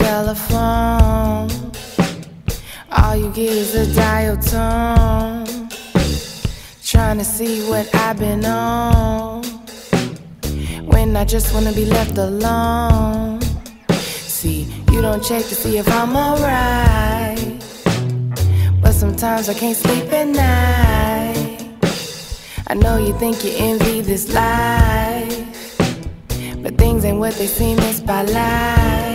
Telephone, all you get is a dial tone. Trying to see what I've been on when I just wanna be left alone. See, you don't check to see if I'm alright, but sometimes I can't sleep at night. I know you think you envy this life, but things ain't what they seem, it's by life.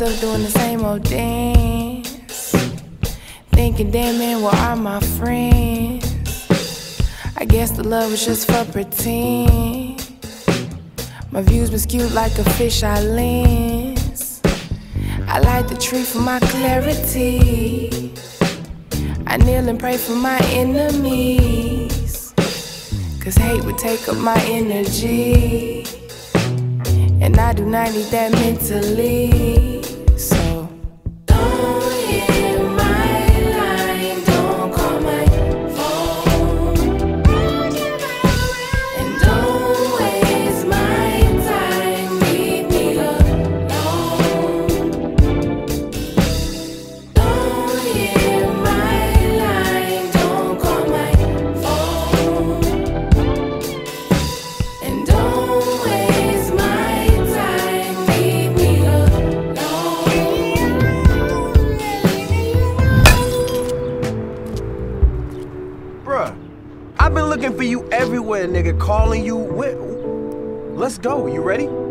Myself doing the same old dance, thinking, damn man, where are my friends? I guess the love was just for pretend. My views been skewed like a fisheye lens. I light the tree for my clarity. I kneel and pray for my enemies, cause hate would take up my energy, and I do not need that mentally. I've been looking for you everywhere, nigga. Calling you. Let's go. You ready?